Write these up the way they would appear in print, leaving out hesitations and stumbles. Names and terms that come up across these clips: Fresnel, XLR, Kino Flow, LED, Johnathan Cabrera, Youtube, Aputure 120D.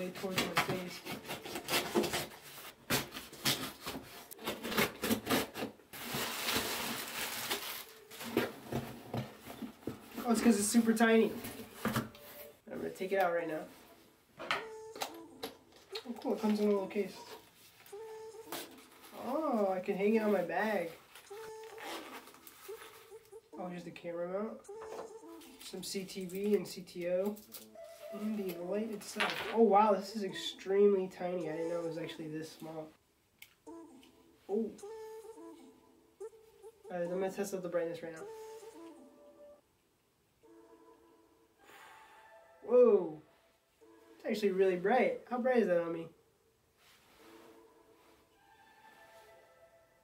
way towards my face. Oh, it's because it's super tiny. I'm going to take it out right now. Oh, cool. It comes in a little case. Oh, I can hang it on my bag. Oh, here's the camera mount. Some CTV and CTO. And the light itself. Oh, wow. This is extremely tiny. I didn't know it was actually this small. Oh. Alright, I'm going to test out the brightness right now. Whoa. It's actually really bright. How bright is that on me?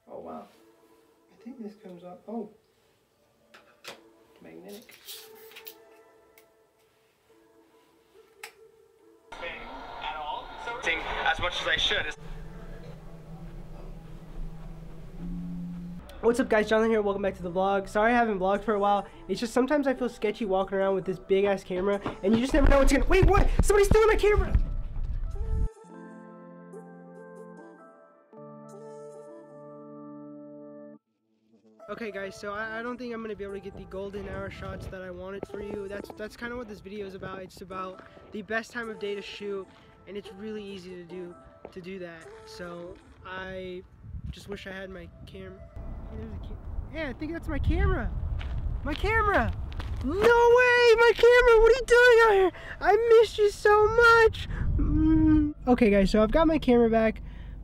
Oh, wow. I think this comes off. Oh. Magnetic. At all, as much as I should. What's up, guys? Jonathan here. Welcome back to the vlog. Sorry I haven't vlogged for a while. It's just sometimes I feel sketchy walking around with this big ass camera, and you just never know what's gonna. Wait, what? Somebody's stealing my camera! Okay guys, so I don't think I'm going to be able to get the golden hour shots that I wanted for you. That's kind of what this video is about. It's about the best time of day to shoot, and it's really easy to do that. So I just wish I had my camera. Yeah, I think that's my camera. My camera! No way! My camera! What are you doing out here? I missed you so much! Okay guys, so I've got my camera back,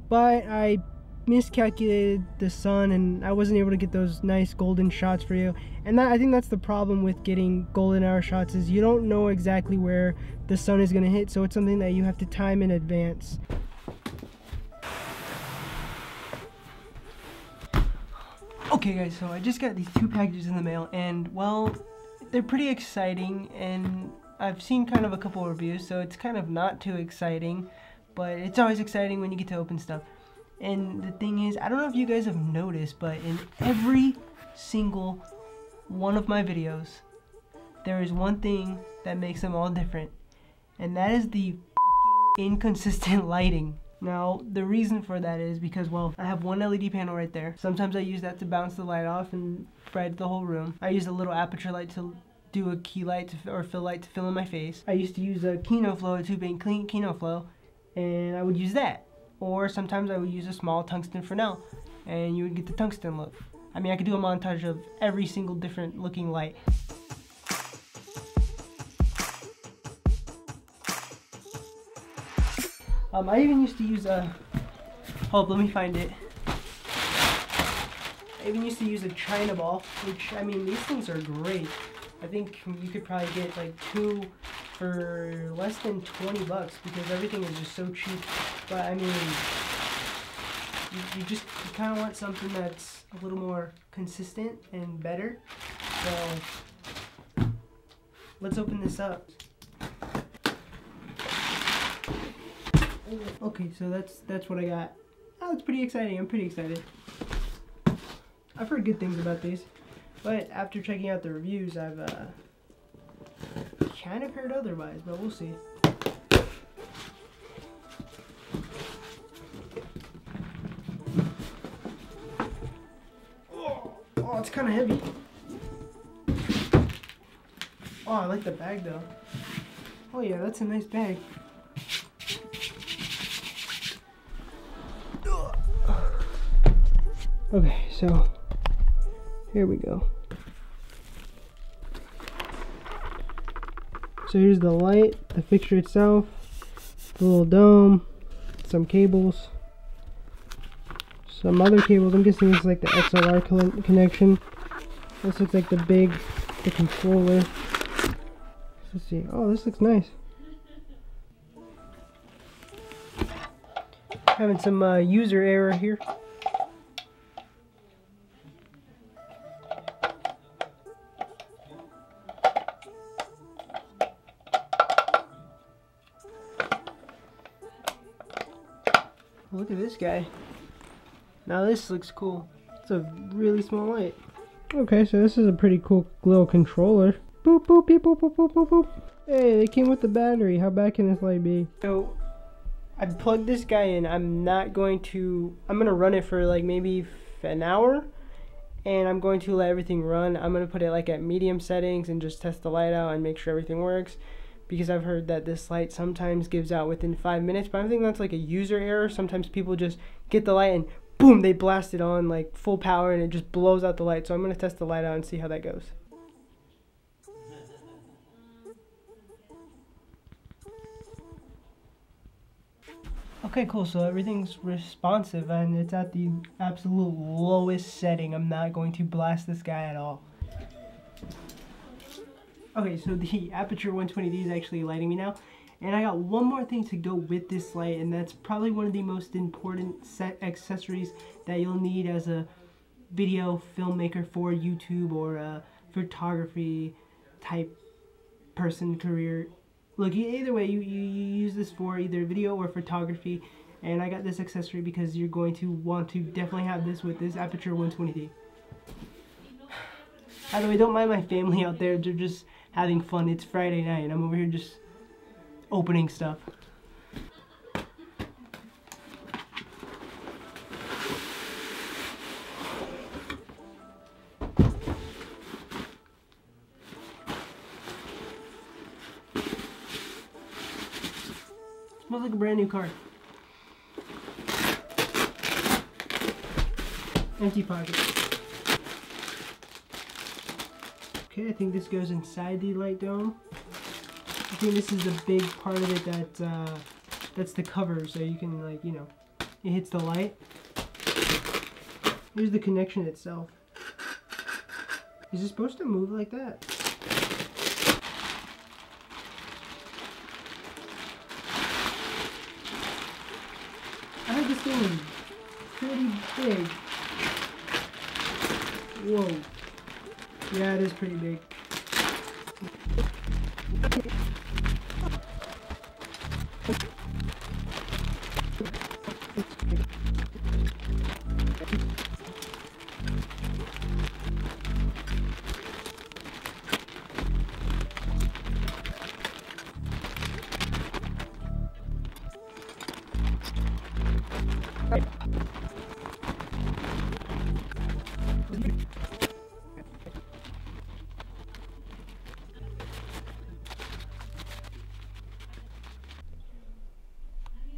but I miscalculated the sun and I wasn't able to get those nice golden shots for you, and I think that's the problem with getting golden hour shots is you don't know exactly where the sun is going to hit, so it's something that you have to time in advance. Okay guys, so I just got these two packages in the mail, and well, they're pretty exciting, and I've seen kind of a couple reviews, so it's kind of not too exciting, but it's always exciting when you get to open stuff. And the thing is, I don't know if you guys have noticed, but in every single one of my videos, there is one thing that makes them all different. And that is the inconsistent lighting. Now, the reason for that is because, well, I have one LED panel right there. Sometimes I use that to bounce the light off and bright the whole room. I use a little aputure light to do a key light or fill light to fill in my face. I used to use a Kino Flow, a 2-bank clean Kino Flow, and I would use that. Or sometimes I would use a small tungsten Fresnel, and you would get the tungsten look. I mean, I could do a montage of every single different looking light. I even used to use a, hold up, let me find it. I even used to use a China ball, which, I mean, these things are great. I think you could probably get like two for less than 20 bucks because everything is just so cheap. But I mean, you kind of want something that's a little more consistent and better. So let's open this up. Okay, so that's what I got. Oh, it's pretty exciting. I'm pretty excited. I've heard good things about these, but after checking out the reviews, I've kind of heard otherwise, but we'll see. Oh, it's kind of heavy. Oh, I like the bag though. Oh yeah, that's a nice bag. Okay, so here we go. So here's the light, the fixture itself, the little dome, some cables, some other cables. I'm guessing this is like the XLR connection. This looks like the controller. Let's see. Oh, this looks nice. Having some user error here. Look at this guy. Now this looks cool. It's a really small light. Okay, so this is a pretty cool little controller. Boop, boop, beep, boop, boop, boop, boop, boop. Hey, they came with the battery. How bad can this light be? So I plugged this guy in. I'm going to run it for like maybe an hour, and I'm going to let everything run. I'm going to put it like at medium settings and just test the light out and make sure everything works, because I've heard that this light sometimes gives out within 5 minutes, but I think that's like a user error. Sometimes people just get the light and boom, they blast it on like full power and it just blows out the light. So I'm going to test the light out and see how that goes. Okay, cool, so everything's responsive and it's at the absolute lowest setting. I'm not going to blast this guy at all. Okay, so the Aputure 120D is actually lighting me now, and I got one more thing to go with this light, and that's probably one of the most important set accessories that you'll need as a video filmmaker for YouTube or a photography type person career. Look, either way, you use this for either video or photography, and I got this accessory because you're going to want to definitely have this with this Aputure 120D. By the way, don't mind my family out there, they're just having fun. It's Friday night, and I'm over here just opening stuff. Smells like a brand new car. Empty pocket. Okay, I think this goes inside the light dome. I think this is the big part of it that's the cover, so you can, like, you know, it hits the light. Here's the connection itself. Is it supposed to move like that? I heard this thing is pretty big. Whoa. Yeah, it is pretty big.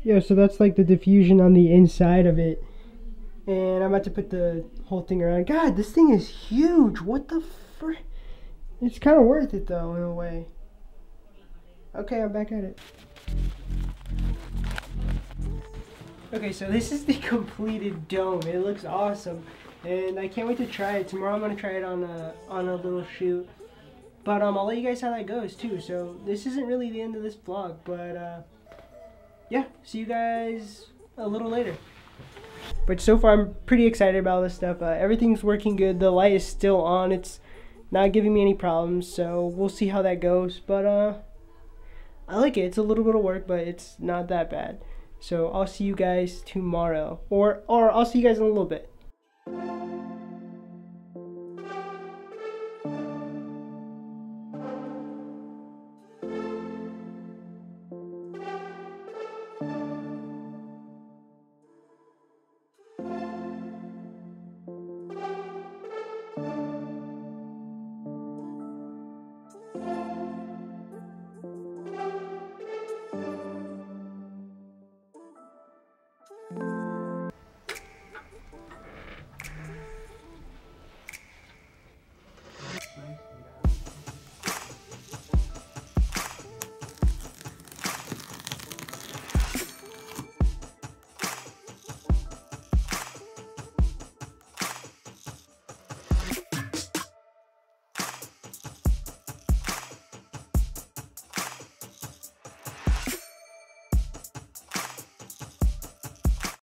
Yeah, so that's like the diffusion on the inside of it, and I'm about to put the whole thing around. God, this thing is huge. What the frick? It's kind of worth it though in a way. Okay, I'm back at it. Okay, so this is the completed dome. It looks awesome, and I can't wait to try it. Tomorrow I'm gonna try it on a little shoot, but I'll let you guys how that goes too. So this isn't really the end of this vlog, but yeah, see you guys a little later. But so far I'm pretty excited about all this stuff. Everything's working good. The light is still on. It's not giving me any problems, so we'll see how that goes. But I like it. It's a little bit of work, but it's not that bad. So I'll see you guys tomorrow, or I'll see you guys in a little bit.